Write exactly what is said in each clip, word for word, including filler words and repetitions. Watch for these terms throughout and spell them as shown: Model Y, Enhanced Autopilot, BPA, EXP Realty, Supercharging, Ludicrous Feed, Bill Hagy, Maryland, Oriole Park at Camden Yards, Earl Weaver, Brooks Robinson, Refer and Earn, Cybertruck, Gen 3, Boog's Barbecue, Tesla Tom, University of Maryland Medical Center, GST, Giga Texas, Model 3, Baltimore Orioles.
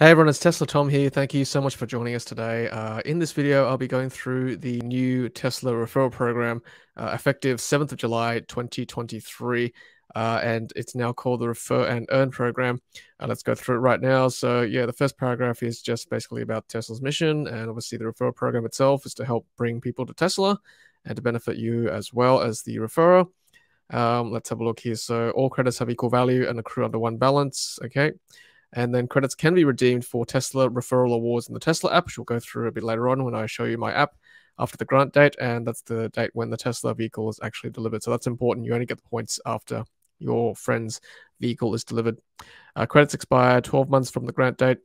Hey everyone, it's Tesla Tom here. Thank you so much for joining us today. Uh, in this video, I'll be going through the new Tesla referral program, uh, effective seventh of July, twenty twenty-three. Uh, and it's now called the Refer and Earn program. Uh, let's go through it right now. So yeah, the first paragraph is just basically about Tesla's mission. And obviously the referral program itself is to help bring people to Tesla and to benefit you as well as the referrer. Um, let's have a look here. So all credits have equal value and accrue under one balance. Okay. And then credits can be redeemed for Tesla referral awards in the Tesla app, which we'll go through a bit later on when I show you my app after the grant date. And that's the date when the Tesla vehicle is actually delivered. So that's important. You only get the points after your friend's vehicle is delivered. Uh, credits expire twelve months from the grant date,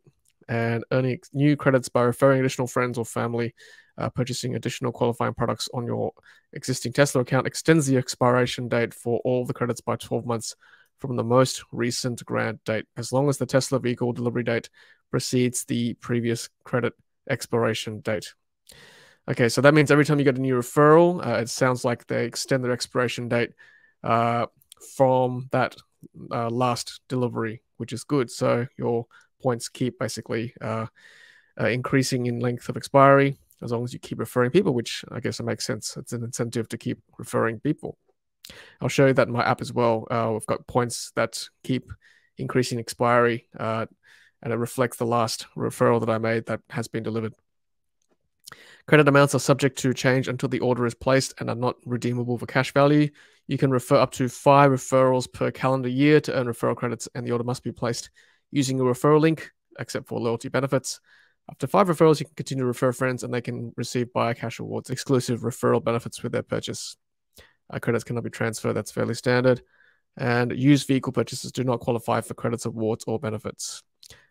and earning new credits by referring additional friends or family, uh, purchasing additional qualifying products on your existing Tesla account extends the expiration date for all the credits by twelve months from the most recent grant date, as long as the Tesla vehicle delivery date precedes the previous credit expiration date. Okay, so that means every time you get a new referral, uh, it sounds like they extend their expiration date uh, from that uh, last delivery, which is good. So your points keep basically uh, uh, increasing in length of expiry as long as you keep referring people, which I guess it makes sense. It's an incentive to keep referring people. I'll show you that in my app as well. Uh, we've got points that keep increasing expiry, uh, and it reflects the last referral that I made that has been delivered. Credit amounts are subject to change until the order is placed and are not redeemable for cash value. You can refer up to five referrals per calendar year to earn referral credits, and the order must be placed using a referral link, except for loyalty benefits. After five referrals, you can continue to refer friends, and they can receive buyer cash awards, exclusive referral benefits with their purchase. Uh, credits cannot be transferred. That's fairly standard. And used vehicle purchases do not qualify for credits, awards, or benefits.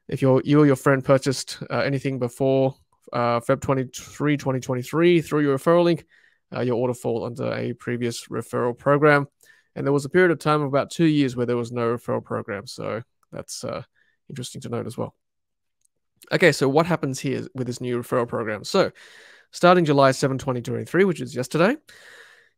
If you're, you or your friend purchased uh, anything before uh, February twenty-third, twenty twenty-three through your referral link, uh, your order falls under a previous referral program. And there was a period of time of about two years where there was no referral program. So that's uh, interesting to note as well. Okay, so what happens here with this new referral program? So starting July seventh, twenty twenty-three, which is yesterday,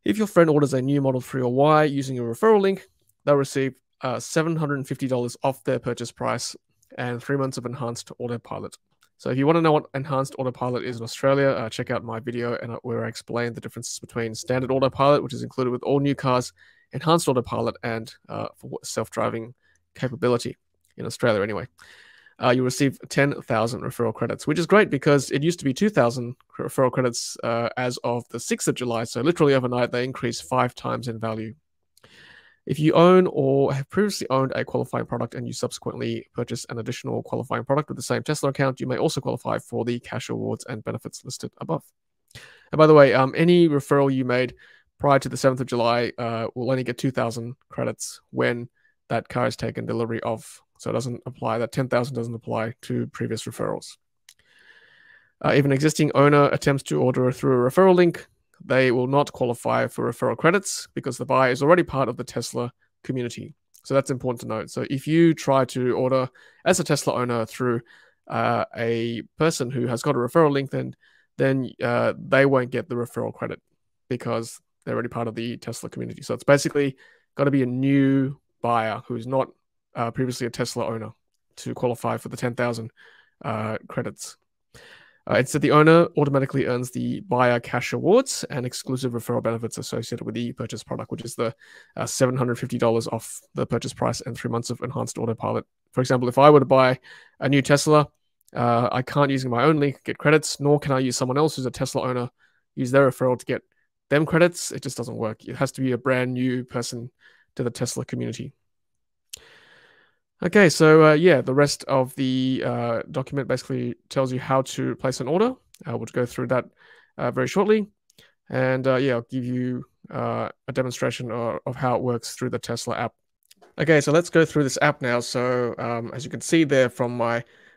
if your friend orders a new Model three or Y using a referral link, they'll receive uh, seven hundred fifty dollars off their purchase price and three months of Enhanced Autopilot. So if you want to know what Enhanced Autopilot is in Australia, uh, check out my video and where I explain the differences between Standard Autopilot, which is included with all new cars, Enhanced Autopilot, and uh, for self-driving capability in Australia anyway. Uh, you receive ten thousand referral credits, which is great because it used to be two thousand referral credits uh, as of the sixth of July. So literally overnight, they increased five times in value. If you own or have previously owned a qualifying product and you subsequently purchase an additional qualifying product with the same Tesla account, you may also qualify for the cash awards and benefits listed above. And by the way, um, any referral you made prior to the seventh of July uh, will only get two thousand credits when that car is taken delivery of. So it doesn't apply, that ten thousand doesn't apply to previous referrals. Uh, if an existing owner attempts to order through a referral link, they will not qualify for referral credits because the buyer is already part of the Tesla community. So that's important to note. So if you try to order as a Tesla owner through uh, a person who has got a referral link, then, then uh, they won't get the referral credit because they're already part of the Tesla community. So it's basically got to be a new buyer who's not Uh, previously a Tesla owner to qualify for the ten thousand uh, credits. Uh, instead, the owner automatically earns the buyer cash awards and exclusive referral benefits associated with the purchase product, which is the uh, seven hundred fifty dollars off the purchase price and three months of Enhanced Autopilot. For example, if I were to buy a new Tesla, uh, I can't, using my own link, get credits, nor can I use someone else who's a Tesla owner, use their referral to get them credits. It just doesn't work. It has to be a brand new person to the Tesla community. Okay, so uh, yeah, the rest of the uh, document basically tells you how to place an order. Uh, we'll go through that uh, very shortly. And uh, yeah, I'll give you uh, a demonstration of, of how it works through the Tesla app. Okay, so let's go through this app now. So um, as you can see there from my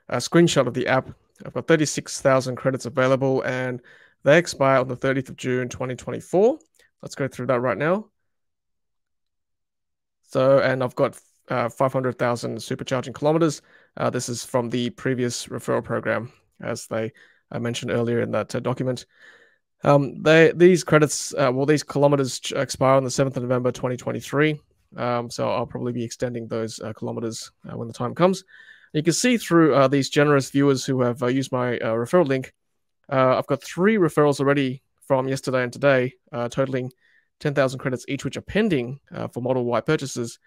uh, screenshot of the app, I've got thirty-six thousand credits available and they expire on the thirtieth of June, twenty twenty-four. Let's go through that right now. So, and I've got Uh, five hundred thousand supercharging kilometers. Uh, this is from the previous referral program, as they uh, mentioned earlier in that uh, document. Um, they these credits, uh, well, these kilometers expire on the seventh of November, twenty twenty-three. Um, so I'll probably be extending those uh, kilometers uh, when the time comes. You can see through uh, these generous viewers who have uh, used my uh, referral link, uh, I've got three referrals already from yesterday and today, uh, totaling ten thousand credits each, which are pending uh, for Model Y purchases.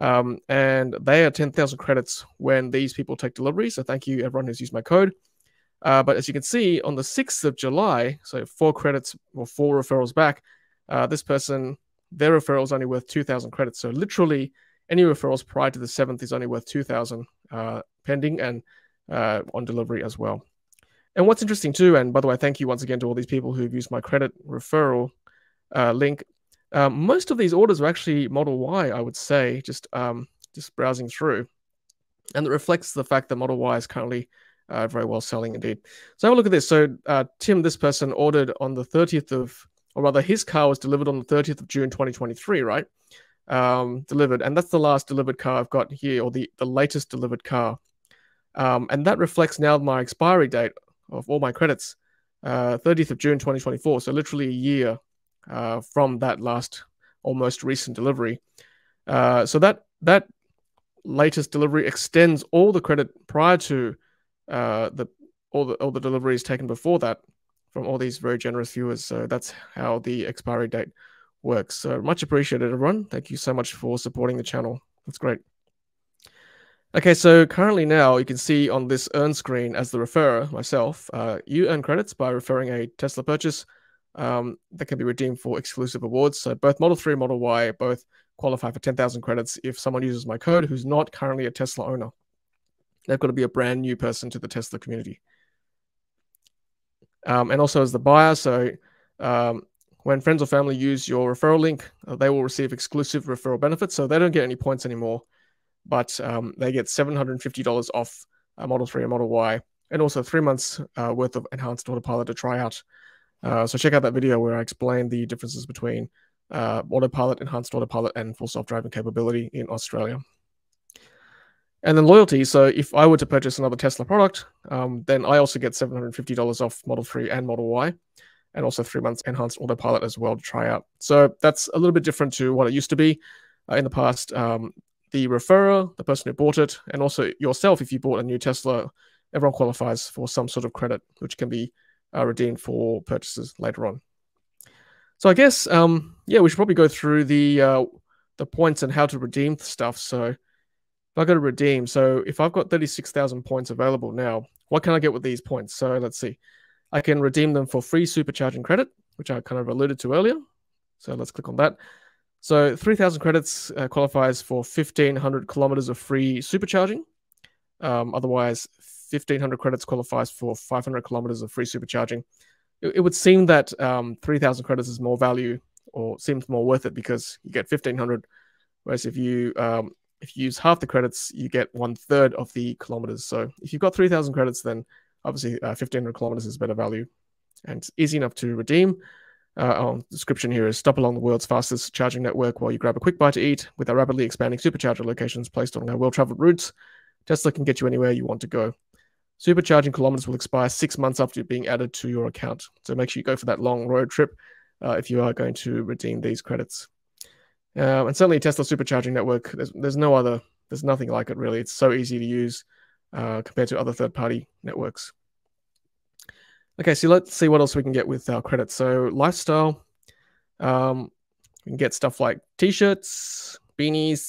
Um, and they are ten thousand credits when these people take delivery. So thank you, everyone who's used my code. Uh, but as you can see, on the sixth of July, so four credits or four referrals back, uh, this person, their referral is only worth two thousand credits. So literally any referrals prior to the seventh is only worth two thousand uh, pending and uh, on delivery as well. And what's interesting too, and by the way, thank you once again to all these people who've used my credit referral uh, link. Um, most of these orders are actually Model Y, I would say, just um, just browsing through. And it reflects the fact that Model Y is currently uh, very well selling indeed. So have a look at this. So uh, Tim, this person, ordered on the thirtieth of, or rather his car was delivered on the thirtieth of June, twenty twenty-three, right? Um, delivered. And that's the last delivered car I've got here, or the, the latest delivered car. Um, and that reflects now my expiry date of all my credits, uh, thirtieth of June, twenty twenty-four. So literally a year Uh, from that last almost recent delivery. Uh, so that that latest delivery extends all the credit prior to uh, the all the all the deliveries taken before that from all these very generous viewers. So that's how the expiry date works. So much appreciated, everyone. Thank you so much for supporting the channel. That's great. Okay, so currently now you can see on this earn screen as the referrer, myself, uh, you earn credits by referring a Tesla purchase Um, that can be redeemed for exclusive awards. So both Model three and Model Y both qualify for ten thousand credits if someone uses my code who's not currently a Tesla owner. They've got to be a brand new person to the Tesla community. Um, and also as the buyer, so um, when friends or family use your referral link, uh, they will receive exclusive referral benefits. So they don't get any points anymore, but um, they get seven hundred fifty dollars off uh, Model three and Model Y, and also three months uh, worth of Enhanced Autopilot to try out. Uh, so check out that video where I explain the differences between uh, autopilot, enhanced autopilot, and full self-driving capability in Australia. And then loyalty. So if I were to purchase another Tesla product, um, then I also get seven hundred fifty dollars off Model three and Model Y, and also three months enhanced autopilot as well to try out. So that's a little bit different to what it used to be uh, in the past. Um, the referrer, the person who bought it, and also yourself, if you bought a new Tesla, everyone qualifies for some sort of credit, which can be Uh, redeemed for purchases later on. So I guess, um, yeah, we should probably go through the uh, the points and how to redeem stuff. So if I go to redeem, so if I've got thirty-six thousand points available now, what can I get with these points? So let's see. I can redeem them for free supercharging credit, which I kind of alluded to earlier. So let's click on that. So three thousand credits uh, qualifies for fifteen hundred kilometers of free supercharging. Um, otherwise, fifteen hundred credits qualifies for five hundred kilometers of free supercharging. It, it would seem that um, three thousand credits is more value or seems more worth it because you get fifteen hundred, whereas if you um, if you use half the credits, you get one third of the kilometers. So if you've got three thousand credits, then obviously uh, fifteen hundred kilometers is better value, and it's easy enough to redeem. Uh, our description here is stop along the world's fastest charging network while you grab a quick bite to eat with our rapidly expanding supercharger locations placed on our well-traveled routes. Tesla can get you anywhere you want to go. Supercharging kilometers will expire six months after being added to your account. So make sure you go for that long road trip uh, if you are going to redeem these credits. Uh, and certainly Tesla Supercharging Network, there's, there's no other, there's nothing like it really. It's so easy to use uh, compared to other third-party networks. Okay, so let's see what else we can get with our credits. So lifestyle, um, we can get stuff like t-shirts, beanies,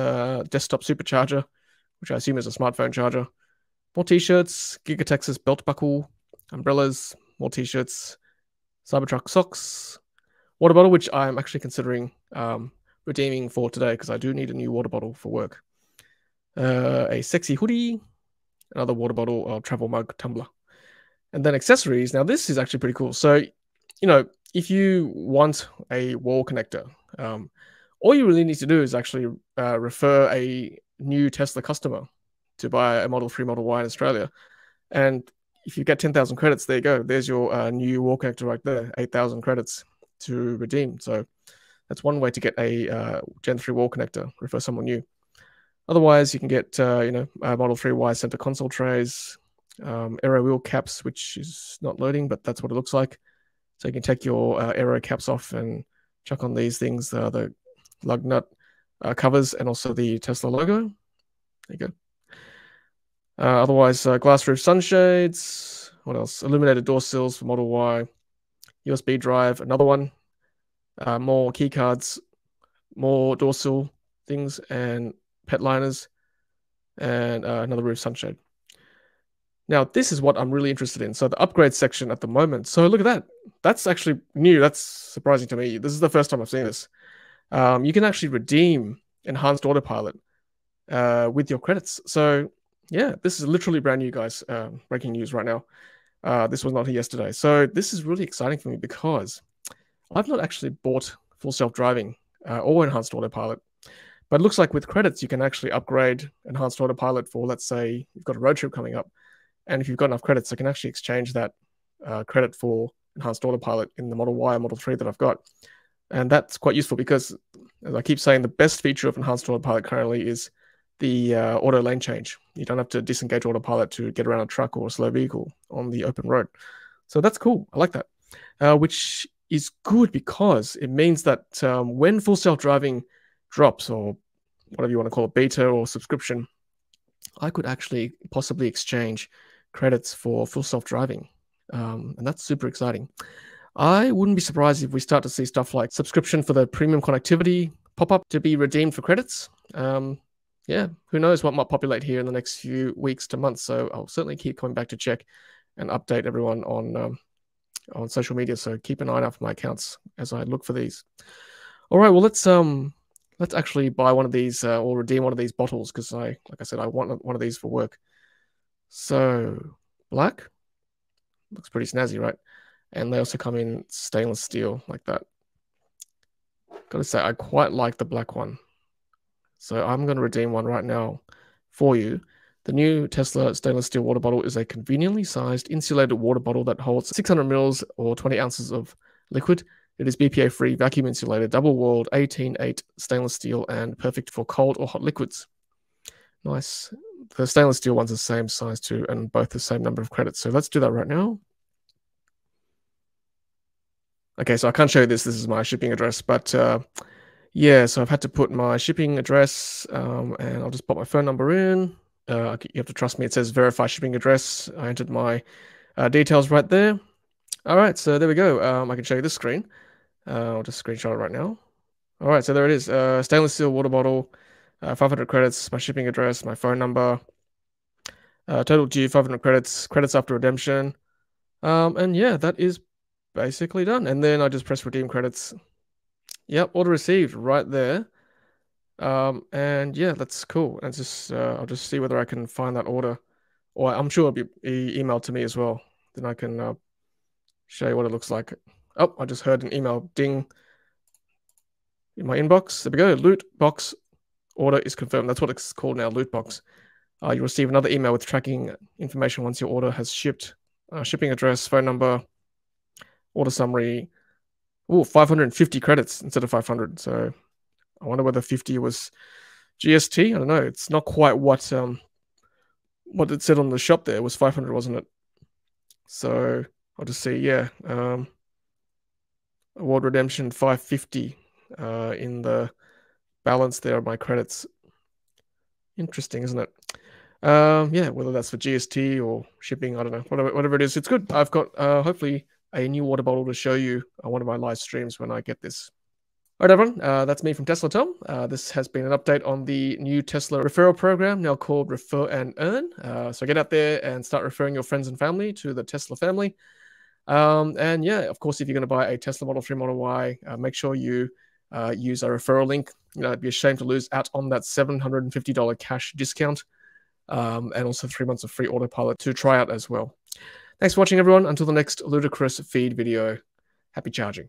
uh, desktop supercharger, which I assume is a smartphone charger. More t-shirts, Giga Texas belt buckle, umbrellas, more t-shirts, Cybertruck socks, water bottle, which I'm actually considering um, redeeming for today because I do need a new water bottle for work. Uh, a sexy hoodie, another water bottle, or travel mug, tumbler. And then accessories. Now this is actually pretty cool. So, you know, if you want a wall connector, um, all you really need to do is actually uh, refer a new Tesla customer to buy a Model three, Model Y in Australia. And if you get ten thousand credits, there you go. There's your uh, new wall connector right there, eight thousand credits to redeem. So that's one way to get a uh, Gen three wall connector, refer someone new. Otherwise, you can get uh, you know, uh, Model three Y center console trays, um, aero wheel caps, which is not loading, but that's what it looks like. So you can take your uh, aero caps off and chuck on these things, uh, the lug nut uh, covers, and also the Tesla logo. There you go. Uh, otherwise, uh, glass roof sunshades. What else? Illuminated door sills for Model Y. U S B drive, another one. Uh, more key cards, more door sill things, and pet liners, and uh, another roof sunshade. Now, this is what I'm really interested in. So the upgrade section at the moment. So look at that. That's actually new. That's surprising to me. This is the first time I've seen this. Um, you can actually redeem Enhanced Autopilot uh, with your credits. So yeah, this is literally brand new, guys. Uh, breaking news right now. Uh, this was not here yesterday. So this is really exciting for me because I've not actually bought full self-driving uh, or Enhanced Autopilot. But it looks like with credits, you can actually upgrade Enhanced Autopilot for, let's say, you've got a road trip coming up. And if you've got enough credits, I can actually exchange that uh, credit for Enhanced Autopilot in the Model Y and Model three that I've got. And that's quite useful because, as I keep saying, the best feature of Enhanced Autopilot currently is the uh, auto lane change. You don't have to disengage Autopilot to get around a truck or a slow vehicle on the open road. So that's cool. I like that, uh, which is good because it means that um, when full self-driving drops, or whatever you want to call it, beta or subscription, I could actually possibly exchange credits for full self-driving. Um, and that's super exciting. I wouldn't be surprised if we start to see stuff like subscription for the premium connectivity pop-up to be redeemed for credits. Um, yeah, who knows what might populate here in the next few weeks to months. So I'll certainly keep coming back to check and update everyone on, um, on social media. So keep an eye out for my accounts as I look for these. All right, well, let's um, let's actually buy one of these uh, or redeem one of these bottles because, I, like I said, I want one of these for work. So black looks pretty snazzy, right? And they also come in stainless steel like that. Gotta say, I quite like the black one. So I'm gonna redeem one right now for you. The new Tesla stainless steel water bottle is a conveniently sized insulated water bottle that holds six hundred mils or twenty ounces of liquid. It is B P A free, vacuum insulated, double walled, eighteen eight stainless steel and perfect for cold or hot liquids. Nice. The stainless steel one's the same size too and both the same number of credits. So let's do that right now. Okay, so I can't show you this. This is my shipping address, but uh, yeah, so I've had to put my shipping address um, and I'll just pop my phone number in. Uh, you have to trust me. It says verify shipping address. I entered my uh, details right there. All right, so there we go. Um, I can show you this screen. Uh, I'll just screenshot it right now. All right, so there it is. Uh, stainless steel water bottle, uh, five hundred credits, my shipping address, my phone number, uh, total due five hundred credits, credits after redemption. Um, and yeah, that is basically done. And then I just press redeem credits. Yep, order received right there. Um, and yeah, that's cool. And just uh, I'll just see whether I can find that order, or I'm sure it'll be emailed to me as well. Then I can uh, show you what it looks like. Oh, I just heard an email ding in my inbox. There we go. Loot box order is confirmed. That's what it's called now, loot box. Uh, you receive another email with tracking information once your order has shipped. Uh, shipping address, phone number, order summary. Oh, five hundred fifty credits instead of five hundred. So I wonder whether fifty was G S T. I don't know. It's not quite what um what it said on the shop there. It was five hundred, wasn't it? So I'll just see. Yeah. Um, award redemption five fifty uh, in the balance there of my credits. Interesting, isn't it? Um, yeah, whether that's for G S T or shipping, I don't know. Whatever, whatever it is, it's good. I've got uh, hopefully a new water bottle to show you on one of my live streams when I get this. All right, everyone, uh, that's me from Tesla Tom. Uh, this has been an update on the new Tesla referral program, now called Refer and Earn. Uh, so get out there and start referring your friends and family to the Tesla family. Um, and yeah, of course, if you're going to buy a Tesla Model three, Model Y, uh, make sure you uh, use our referral link. You know, it'd be a shame to lose out on that seven hundred fifty dollar cash discount um, and also three months of free autopilot to try out as well. Thanks for watching, everyone. Until the next Ludicrous Feed video, happy charging.